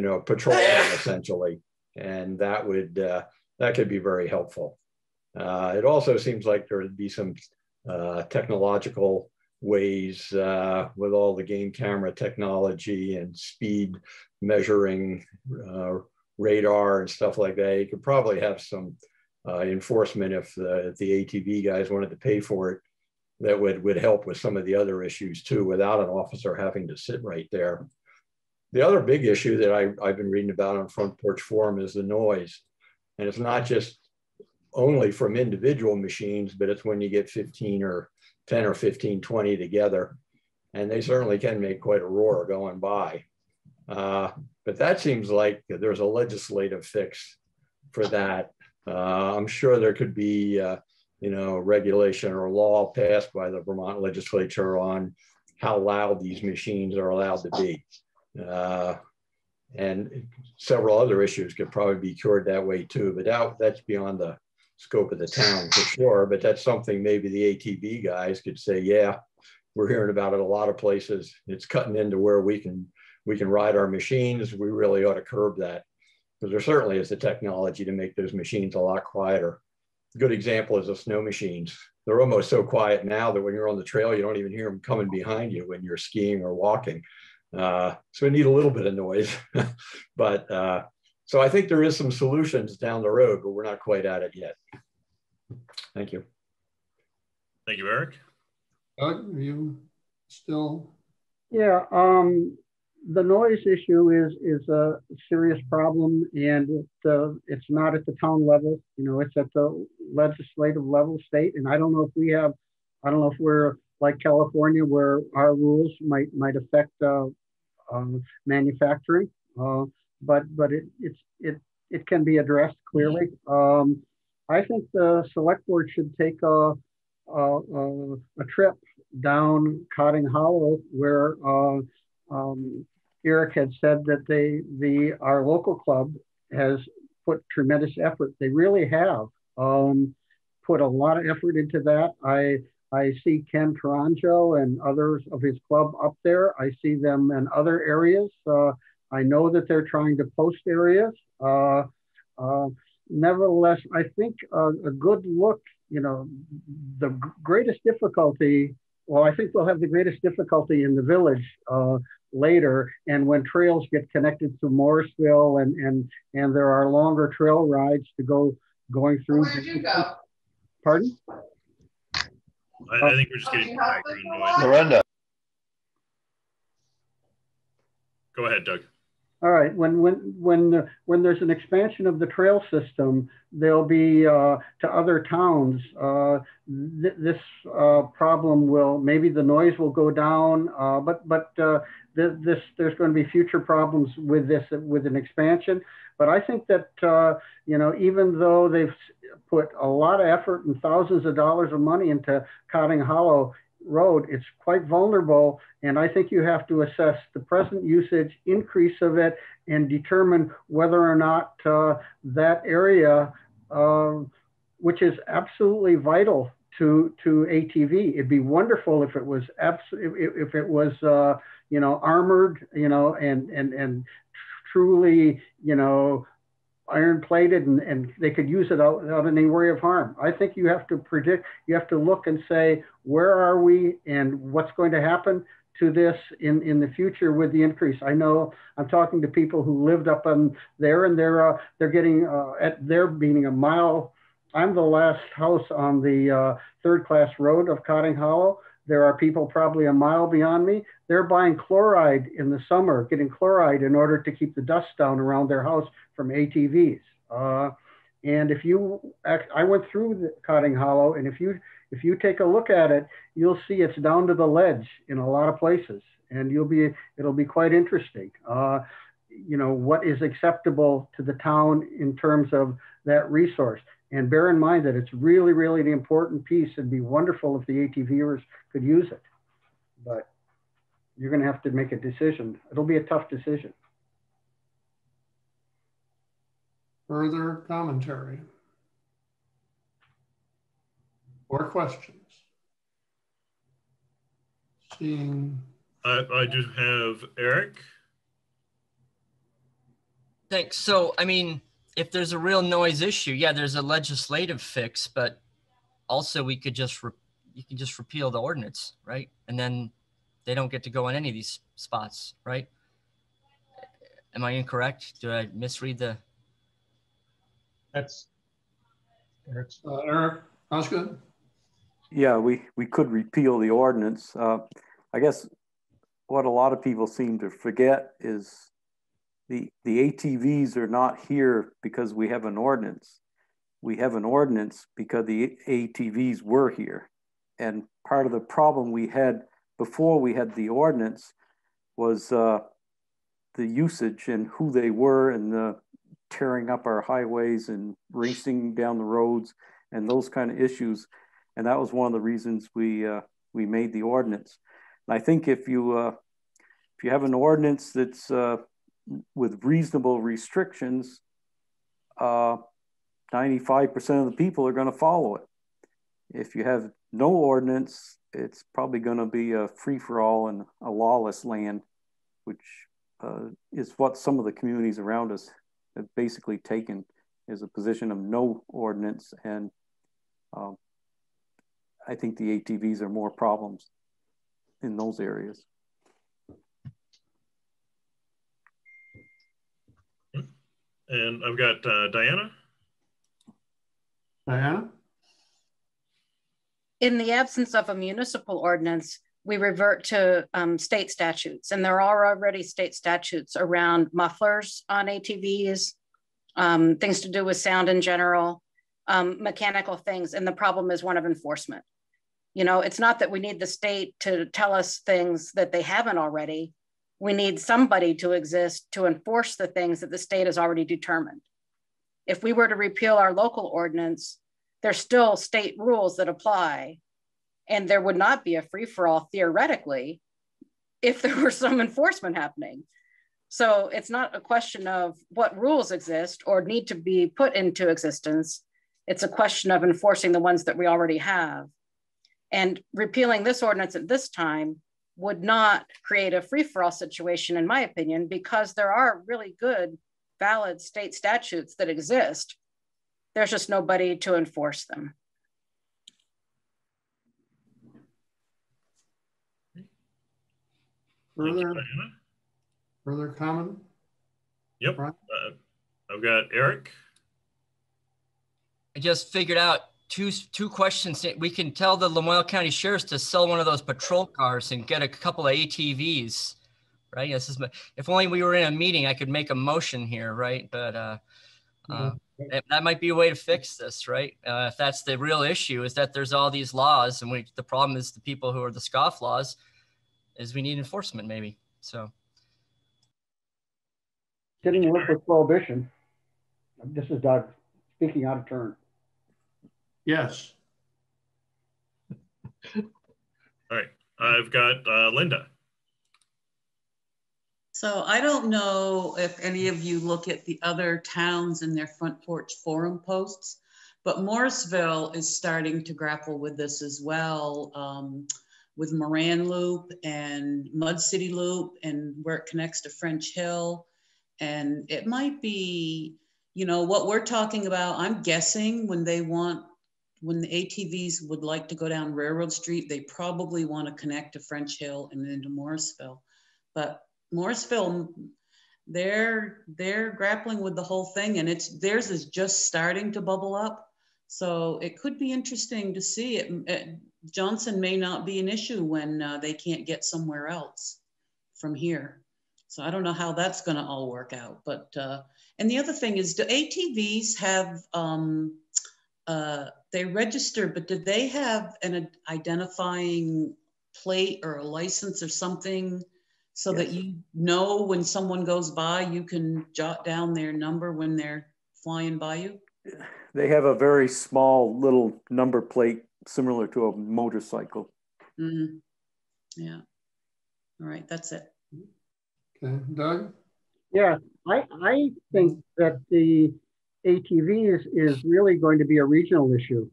know, patrolling essentially. And that would, that could be very helpful. It also seems like there would be some technological ways with all the game camera technology and speed measuring radar and stuff like that. You could probably have some enforcement if the ATV guys wanted to pay for it. That would help with some of the other issues too, without an officer having to sit right there. The other big issue that I've been reading about on Front Porch Forum is the noise. And it's not just only from individual machines, but it's when you get 15 or 10 or 15, 20 together, and they certainly can make quite a roar going by. But that seems like there's a legislative fix for that. I'm sure there could be, you know, regulation or law passed by the Vermont legislature on how loud these machines are allowed to be. And several other issues could probably be cured that way too, but that's beyond the scope of the town for sure, but that's something maybe the ATV guys could say, yeah, we're hearing about it a lot of places. It's cutting into where we can ride our machines. We really ought to curb that, because there certainly is the technology to make those machines a lot quieter. A good example is the snow machines. They're almost so quiet now that when you're on the trail, you don't even hear them coming behind you when you're skiing or walking. So we need a little bit of noise, but so I think there is some solutions down the road, but we're not quite at it yet. Thank you. Thank you, Eric. Doug, are you still? Yeah, the noise issue is a serious problem, and it's not at the town level. You know, it's at the legislative level, state, and I don't know if we have, I don't know if we're like California, where our rules might affect manufacturing, but it can be addressed clearly. I think the select board should take a trip down Cotting Hollow, where Eric had said that our local club has put tremendous effort. They really have put a lot of effort into that. I see Ken Taranjo and others of his club up there. I see them in other areas. I know that they're trying to post areas. Nevertheless, I think a good look, you know, the greatest difficulty, well, I think they'll have the greatest difficulty in the village later. And when trails get connected to Morrisville and there are longer trail rides to going through. Where did you go? Pardon? I think we're just getting green noise. Miranda. Go ahead, Doug. All right. When there's an expansion of the trail system, there'll be to other towns. This problem will, maybe the noise will go down, but there's going to be future problems with this, with an expansion. But I think that you know, even though they've put a lot of effort and thousands of dollars of money into Cotting Hollow Road, it's quite vulnerable, and I think you have to assess the present usage, increase of it, and determine whether or not that area, which is absolutely vital to ATV. It'd be wonderful if it was you know, armored, you know, and truly, you know, iron plated, and they could use it without any worry of harm. I think you have to predict, you have to look and say, where are we and what's going to happen to this in the future with the increase. I know I'm talking to people who lived up on there, and they're getting at their being a mile. I'm the last house on the third class road of Cotting Hollow. There are people probably a mile beyond me. They're buying chloride in the summer, getting chloride in order to keep the dust down around their house from ATVs. And if you, I went through the Cotting Hollow, and if you take a look at it, you'll see it's down to the ledge in a lot of places, and it'll be quite interesting. You know, what is acceptable to the town in terms of that resource. And bear in mind that it's really, really an important piece. It'd be wonderful if the ATVers could use it, but you're gonna have to make a decision. It'll be a tough decision. Further commentary or questions? Seeing. I do have Eric. Thanks. So, I mean, if there's a real noise issue, yeah, there's a legislative fix, but also we could just, you can just repeal the ordinance, right? And then they don't get to go in any of these spots, right? Am I incorrect? Do I misread the? That's Eric's. Eric, that's good. Yeah, we could repeal the ordinance. I guess what a lot of people seem to forget is the ATVs are not here because we have an ordinance. We have an ordinance because the ATVs were here. And part of the problem we had before we had the ordinance was the usage and who they were and the tearing up our highways and racing down the roads and those kind of issues. And that was one of the reasons we made the ordinance. And I think if you have an ordinance that's with reasonable restrictions, 95% of the people are going to follow it. If you have no ordinance, it's probably going to be a free-for-all and a lawless land, which is what some of the communities around us have basically taken, as a position of no ordinance. And I think the ATVs are more problems in those areas. And I've got Diana. Diana? in the absence of a municipal ordinance, we revert to state statutes, and there are already state statutes around mufflers on ATVs, things to do with sound in general, mechanical things. And the problem is one of enforcement. You know, it's not that we need the state to tell us things that they haven't already. We need somebody to exist to enforce the things that the state has already determined. If we were to repeal our local ordinance, there's still state rules that apply, and there would not be a free-for-all theoretically if there were some enforcement happening. So it's not a question of what rules exist or need to be put into existence. It's a question of enforcing the ones that we already have. And repealing this ordinance at this time would not create a free-for-all situation, in my opinion, because there are really good, valid state statutes that exist. There's just nobody to enforce them. Further comment? Yep. I've got Eric. I just figured out two questions. We can tell the Lamoille County Sheriffs to sell one of those patrol cars and get a couple of ATVs, right? Yes, this is my, if only we were in a meeting, I could make a motion here, right? But that might be a way to fix this, right? If that's the real issue, is that there's all these laws, and the problem is the people who are the scofflaws. Is we need enforcement, maybe. So, getting in with prohibition. This is Doug speaking out of turn. Yes. All right, I've got Linda. So I don't know if any of you look at the other towns in their front porch forum posts, but Morrisville is starting to grapple with this as well. With Moran Loop and Mud City Loop and where it connects to French Hill. And it might be, you know, what we're talking about, I'm guessing when the ATVs would like to go down Railroad Street, they probably want to connect to French Hill and then to Morrisville. But Morrisville, they're grappling with the whole thing, and theirs is just starting to bubble up. So it could be interesting to see it. Johnson may not be an issue when they can't get somewhere else from here. So I don't know how that's going to all work out. But and the other thing is, do ATVs have, they register, but do they have an identifying plate or a license or something so that you know when someone goes by, you can jot down their number when they're flying by you? They have a very small little number plate, similar to a motorcycle. Mm-hmm. Yeah. All right, that's it. Okay, Doug? Yeah, I think that the ATVs is really going to be a regional issue.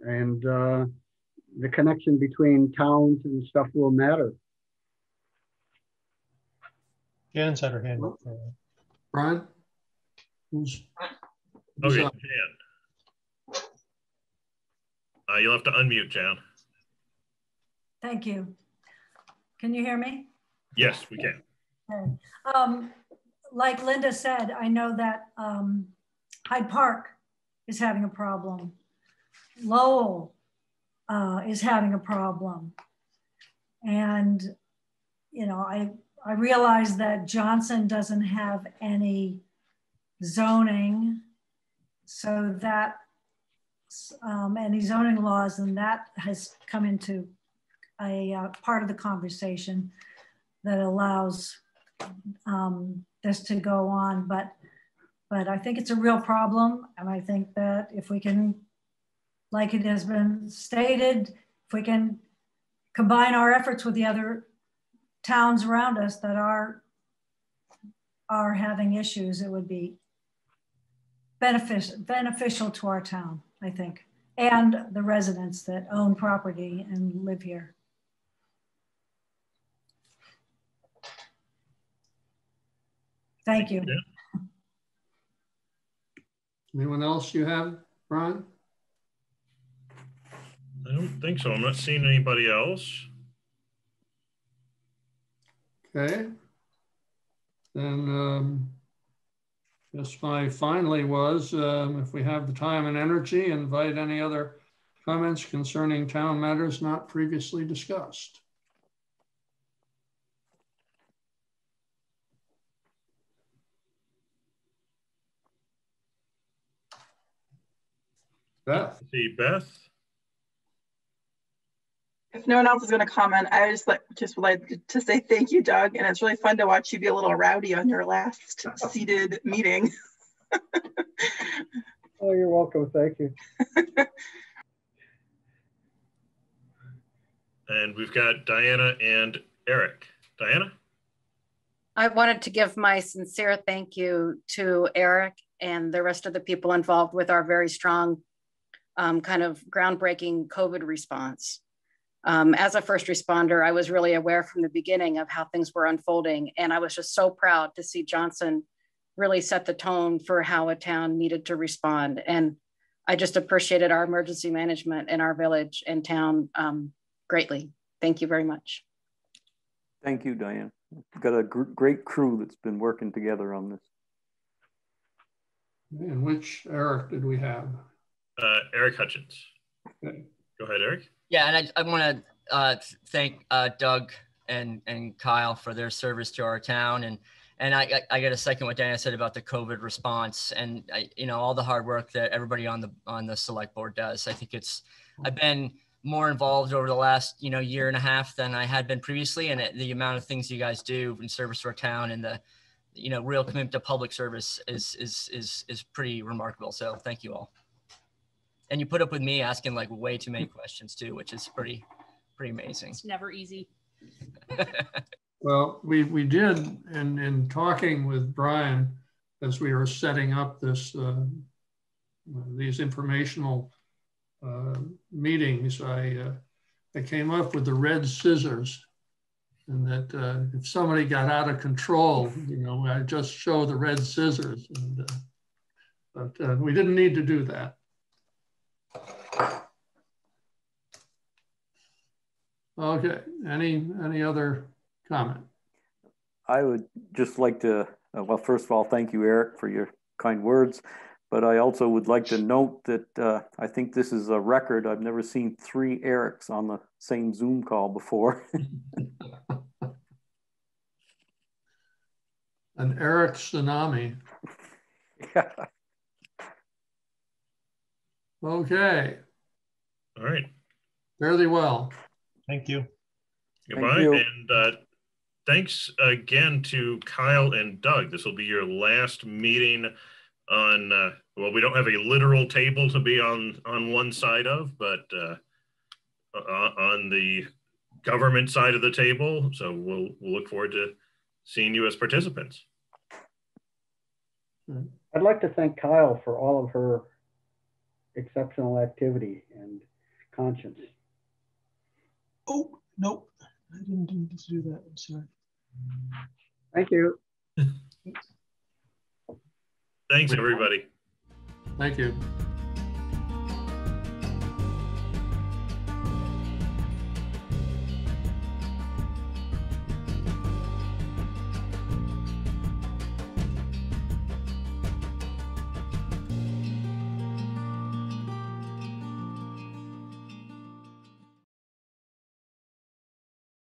And the connection between towns and stuff will matter. Jan's had her hand up. Brian? Okay, Jan. You'll have to unmute, Jan. Thank you. Can you hear me? Yes, we can. Okay. Like Linda said, I know that Hyde Park is having a problem. Lowell is having a problem. And, you know, I realize that Johnson doesn't have any zoning, so that any zoning laws, and that has come into a part of the conversation that allows this to go on. But I think it's a real problem, and I think that if we can, like it has been stated, if we can combine our efforts with the other towns around us that are having issues, it would be beneficial to our town, I think, and the residents that own property and live here. Thank you. Anyone else you have, Brian? I don't think so. I'm not seeing anybody else. Okay. Then just my finally was, if we have the time and energy, invite any other Comments concerning town matters not previously discussed. Beth. See Beth. If no one else is going to comment, I just would like to say thank you, Doug. And it's really fun to watch you be a little rowdy on your last seated meeting. Oh, you're welcome. Thank you. And we've got Diana and Eric. Diana? I wanted to give my sincere thank you to Eric and the rest of the people involved with our very strong kind of groundbreaking COVID response. As a first responder, I was really aware from the beginning of how things were unfolding. And I was just so proud to see Johnson really set the tone for how a town needed to respond. And I just appreciated our emergency management in our village and town greatly. Thank you very much. Thank you, Diane. We've got a great crew that's been working together on this. And which Eric did we have? Eric Hutchins. Okay. Go ahead, Eric. Yeah, and I want to thank Doug and Kyle for their service to our town, and I got a second what Diana said about the COVID response, and you know, all the hard work that everybody on the select board does. I think I've been more involved over the last year and a half than I had been previously, and the amount of things you guys do in service to our town and the real commitment to public service is pretty remarkable. So thank you all. And you put up with me asking like way too many questions too, which is pretty amazing. It's never easy. Well, we did, and in talking with Brian, as we were setting up this, these informational meetings, I came up with the red scissors, and that if somebody got out of control, I just show the red scissors. And, but we didn't need to do that. Okay, any other comment? I would just like to, well, first of all, thank you, Eric, for your kind words, but I also would like to note that I think this is a record. I've never seen three Erics on the same Zoom call before. An Eric tsunami. Yeah. Okay. All right. Fairly well. Thank you. Goodbye. Thank you. And thanks again to Kyle and Doug. This will be your last meeting on, well, we don't have a literal table to be on one side of, but on the government side of the table. So we'll look forward to seeing you as participants. I'd like to thank Kyle for all of her exceptional activity and conscience. Oh, no, I didn't mean to do that, I'm sorry. Thank you. Thanks, everybody. Thank you.